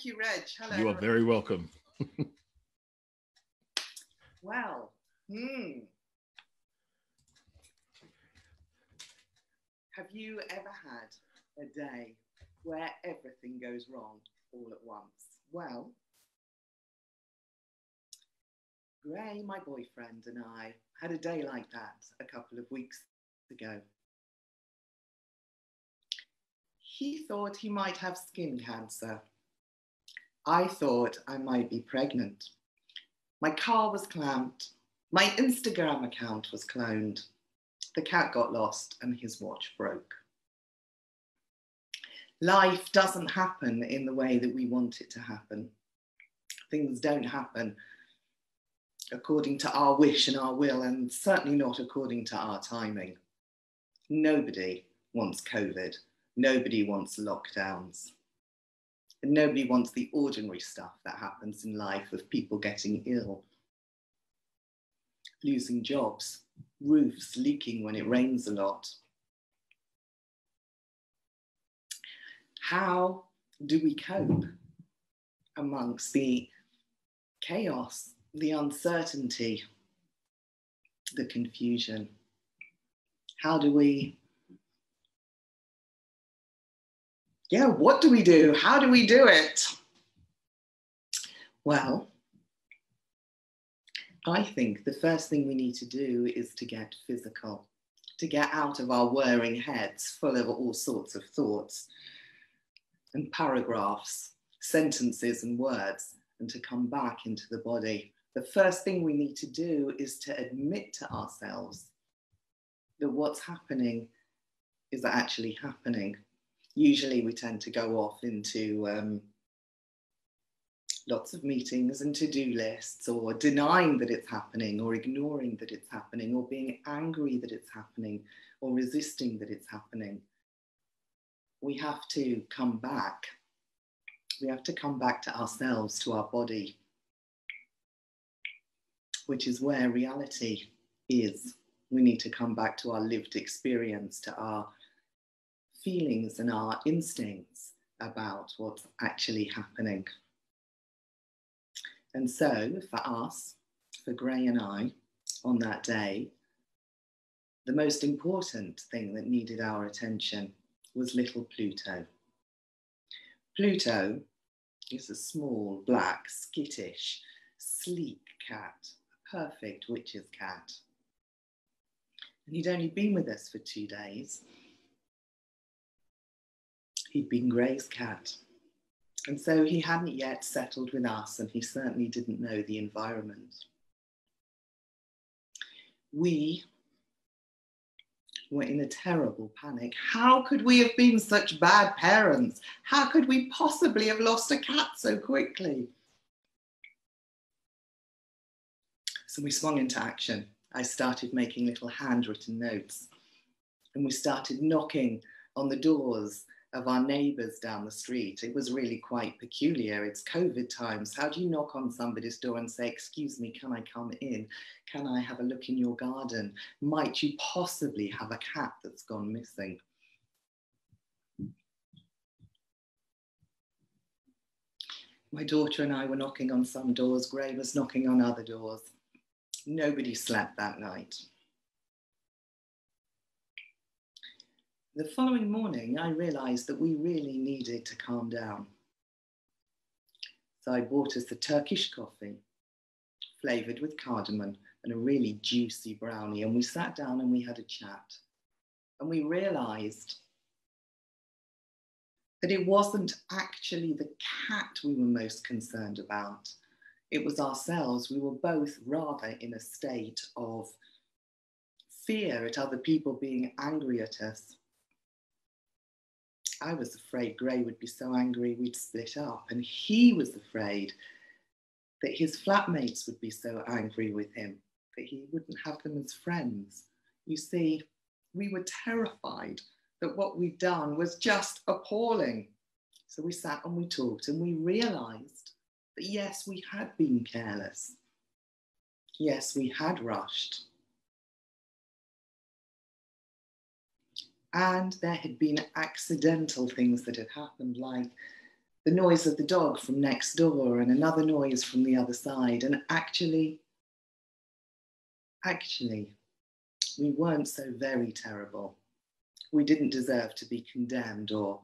Thank you, Reg. Hello. You are very welcome. Wow. Hmm. Have you ever had a day where everything goes wrong all at once? Well, Gray, my boyfriend, and I had a day like that a couple of weeks ago. He thought he might have skin cancer. I thought I might be pregnant. My car was clamped. My Instagram account was cloned. The cat got lost and his watch broke. Life doesn't happen in the way that we want it to happen. Things don't happen according to our wish and our will, and certainly not according to our timing. Nobody wants COVID. Nobody wants lockdowns. And nobody wants the ordinary stuff that happens in life of people getting ill, losing jobs, roofs leaking when it rains a lot. How do we cope amongst the chaos, the uncertainty, the confusion? How do we, what do we do? How do we do it? Well, I think the first thing we need to do is to get physical, to get out of our whirring heads full of all sorts of thoughts and paragraphs, sentences and words, and to come back into the body. The first thing we need to do is to admit to ourselves that what's happening is actually happening. Usually we tend to go off into lots of meetings and to-do lists, or denying that it's happening, or ignoring that it's happening, or being angry that it's happening, or resisting that it's happening. We have to come back. We have to come back to ourselves, to our body, which is where reality is. We need to come back to our lived experience, to our feelings and our instincts about what's actually happening. And so for us, for Gray and I, on that day, the most important thing that needed our attention was little Pluto. Pluto is a small, black, skittish, sleek cat, a perfect witch's cat. And he'd only been with us for 2 days. He'd been Gray's cat. And so he hadn't yet settled with us, and he certainly didn't know the environment. We were in a terrible panic. How could we have been such bad parents? How could we possibly have lost a cat so quickly? So we swung into action. I started making little handwritten notes, and we started knocking on the doors of our neighbours down the street. It was really quite peculiar. It's COVID times. How do you knock on somebody's door and say, excuse me, can I come in? Can I have a look in your garden? Might you possibly have a cat that's gone missing? My daughter and I were knocking on some doors. Gray was knocking on other doors. Nobody slept that night. The following morning, I realized that we really needed to calm down. So I bought us a Turkish coffee, flavored with cardamom, and a really juicy brownie. And we sat down and we had a chat. And we realized that it wasn't actually the cat we were most concerned about. It was ourselves. We were both rather in a state of fear at other people being angry at us. I was afraid Gray would be so angry we'd split up, and he was afraid that his flatmates would be so angry with him that he wouldn't have them as friends. You see, we were terrified that what we'd done was just appalling. So we sat and we talked, and we realized that yes, we had been careless. Yes, we had rushed. And there had been accidental things that had happened, like the noise of the dog from next door and another noise from the other side. And actually, we weren't so very terrible. We didn't deserve to be condemned or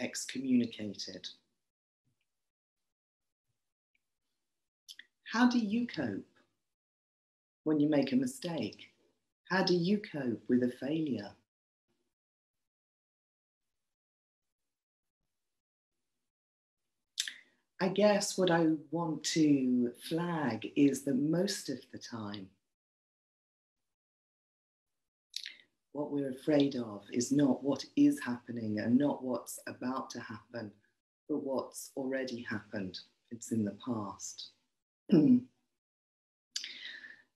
excommunicated. How do you cope when you make a mistake? How do you cope with a failure? I guess what I want to flag is that most of the time, what we're afraid of is not what is happening and not what's about to happen, but what's already happened. It's in the past. And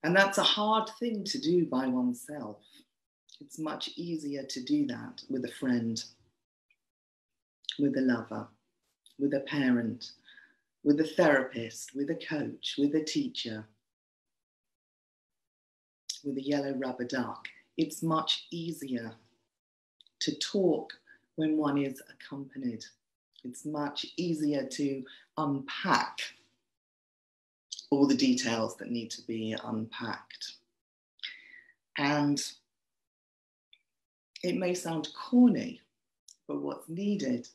that's a hard thing to do by oneself. It's much easier to do that with a friend, with a lover, with a parent, with a therapist, with a coach, with a teacher, with a yellow rubber duck. It's much easier to talk when one is accompanied. It's much easier to unpack all the details that need to be unpacked. And it may sound corny, but what's needed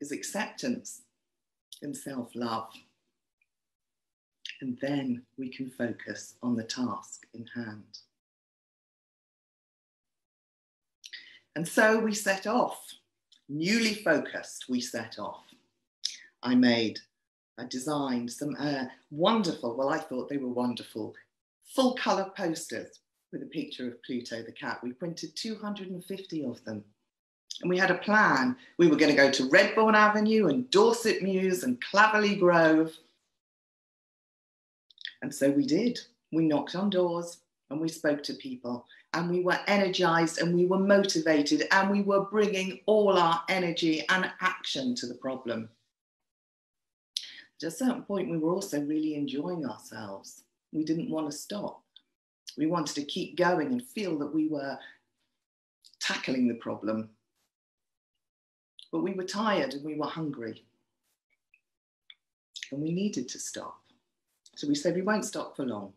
is acceptance and self-love. And then we can focus on the task in hand. And so we set off, newly focused, we set off. I designed some wonderful, well, I thought they were wonderful, full colour posters with a picture of Pluto the cat. We printed 250 of them. And we had a plan. We were going to go to Redbourne Avenue and Dorset Mews and Claverley Grove. And so we did. We knocked on doors and we spoke to people and we were energised and we were motivated and we were bringing all our energy and action to the problem. At a certain point, we were also really enjoying ourselves. We didn't want to stop. We wanted to keep going and feel that we were tackling the problem. But we were tired and we were hungry. And we needed to stop. So we said, we won't stop for long.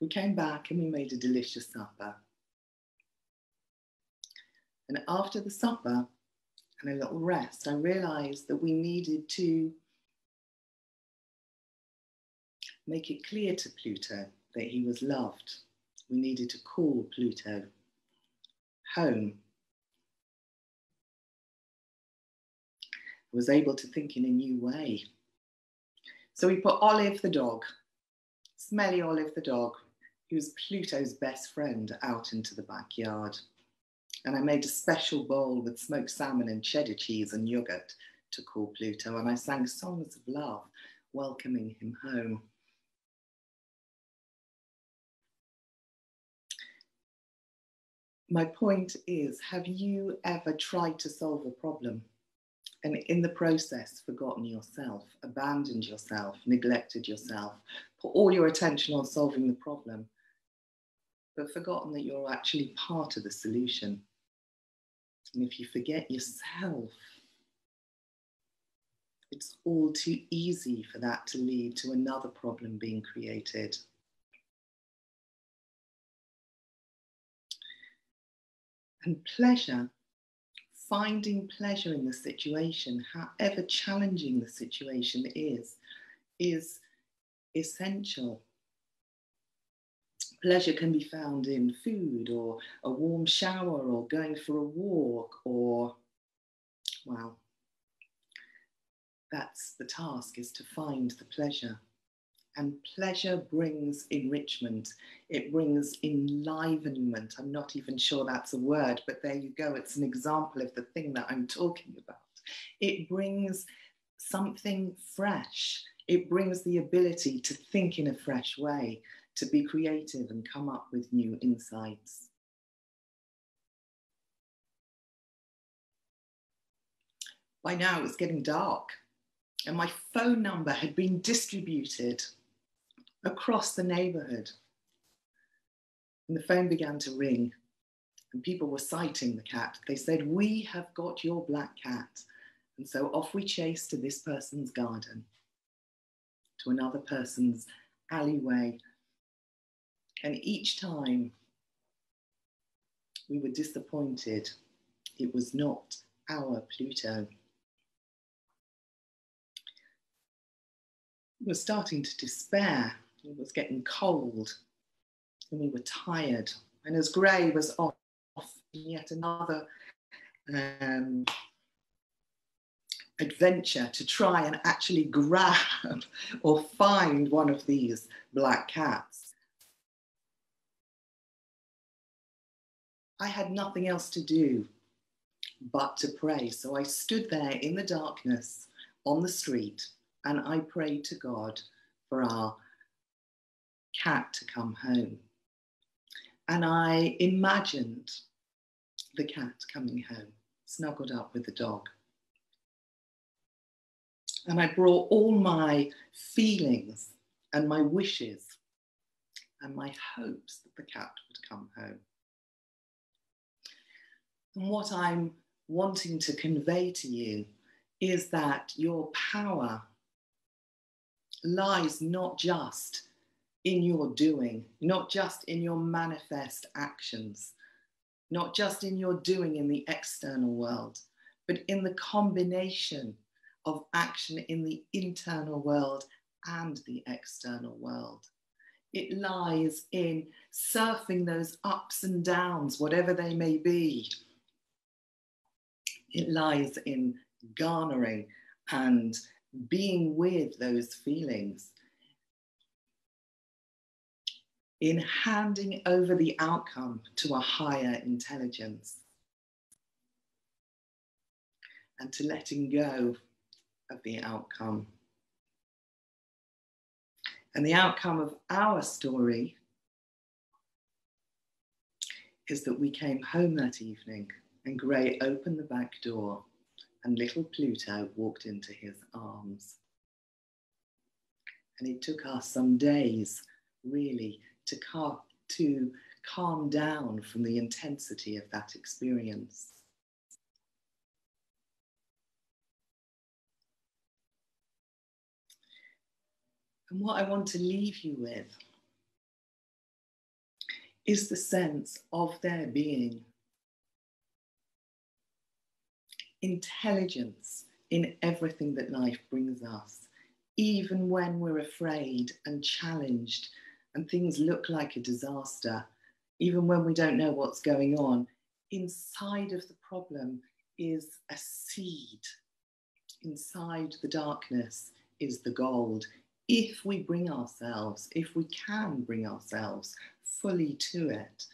We came back and we made a delicious supper. And after the supper, and a little rest, I realised that we needed to make it clear to Pluto that he was loved. We needed to call Pluto home. I was able to think in a new way. So we put Olive the dog, smelly Olive the dog, who's Pluto's best friend, out into the backyard. And I made a special bowl with smoked salmon and cheddar cheese and yogurt to call Pluto. And I sang songs of love, welcoming him home. My point is, have you ever tried to solve a problem and in the process forgotten yourself, abandoned yourself, neglected yourself, put all your attention on solving the problem, but forgotten that you're actually part of the solution? And if you forget yourself, it's all too easy for that to lead to another problem being created. And pleasure, finding pleasure in the situation, however challenging the situation is essential. Pleasure can be found in food or a warm shower or going for a walk or, well, that's the task, is to find the pleasure. And pleasure brings enrichment. It brings enlivenment. I'm not even sure that's a word, but there you go. It's an example of the thing that I'm talking about. It brings something fresh. It brings the ability to think in a fresh way, to be creative and come up with new insights. By now it was getting dark and my phone number had been distributed across the neighbourhood. And the phone began to ring and people were citing the cat. They said, "We have got your black cat." And so off we chased to this person's garden, to another person's alleyway. And each time we were disappointed. It was not our Pluto. We were starting to despair. It was getting cold and we were tired. And as Gray was off in yet another adventure to try and actually grab or find one of these black cats, I had nothing else to do but to pray. So I stood there in the darkness on the street and I prayed to God for our cat to come home. And I imagined the cat coming home, snuggled up with the dog. And I brought all my feelings and my wishes and my hopes that the cat would come home. And what I'm wanting to convey to you is that your power lies not just in your doing, not just in your manifest actions, not just in your doing in the external world, but in the combination of action in the internal world and the external world. It lies in surfing those ups and downs, whatever they may be. It lies in garnering and being with those feelings, in handing over the outcome to a higher intelligence, and to letting go of the outcome. And the outcome of our story is that we came home that evening and Gray opened the back door and little Pluto walked into his arms. And it took us some days, really, to calm down from the intensity of that experience. And what I want to leave you with is the sense of there being intelligence in everything that life brings us, even when we're afraid and challenged and things look like a disaster, even when we don't know what's going on. Inside of the problem is a seed. Inside the darkness is the gold. If we bring ourselves, if we can bring ourselves fully to it,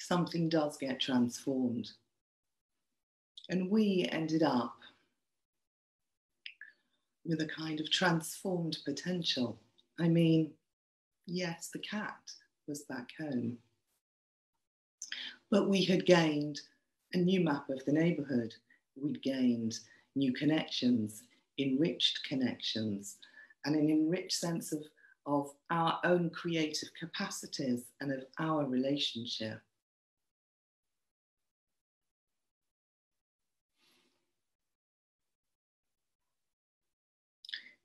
something does get transformed. And we ended up with a kind of transformed potential. I mean, yes, the cat was back home, but we had gained a new map of the neighbourhood. We'd gained new connections, enriched connections, and an enriched sense of our own creative capacities and of our relationship.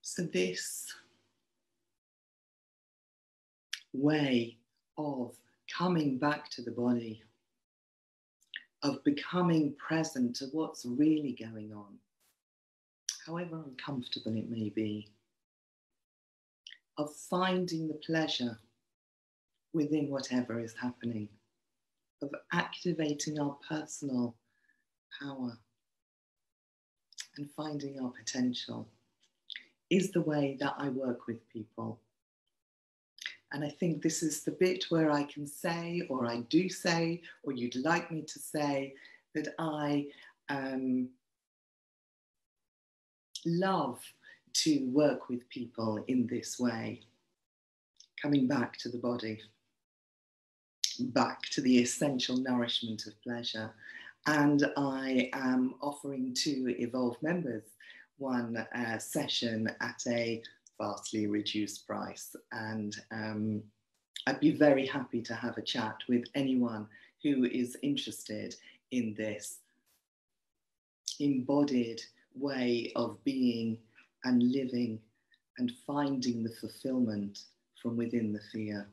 So this way of coming back to the body, of becoming present to what's really going on, however uncomfortable it may be, of finding the pleasure within whatever is happening, of activating our personal power and finding our potential, is the way that I work with people. And I think this is the bit where I can say, or I do say, or you'd like me to say, that I love to work with people in this way, coming back to the body, back to the essential nourishment of pleasure. And I am offering to Evolve members one session at a vastly reduced price, and I'd be very happy to have a chat with anyone who is interested in this embodied way of being and living and finding the fulfillment from within the fear.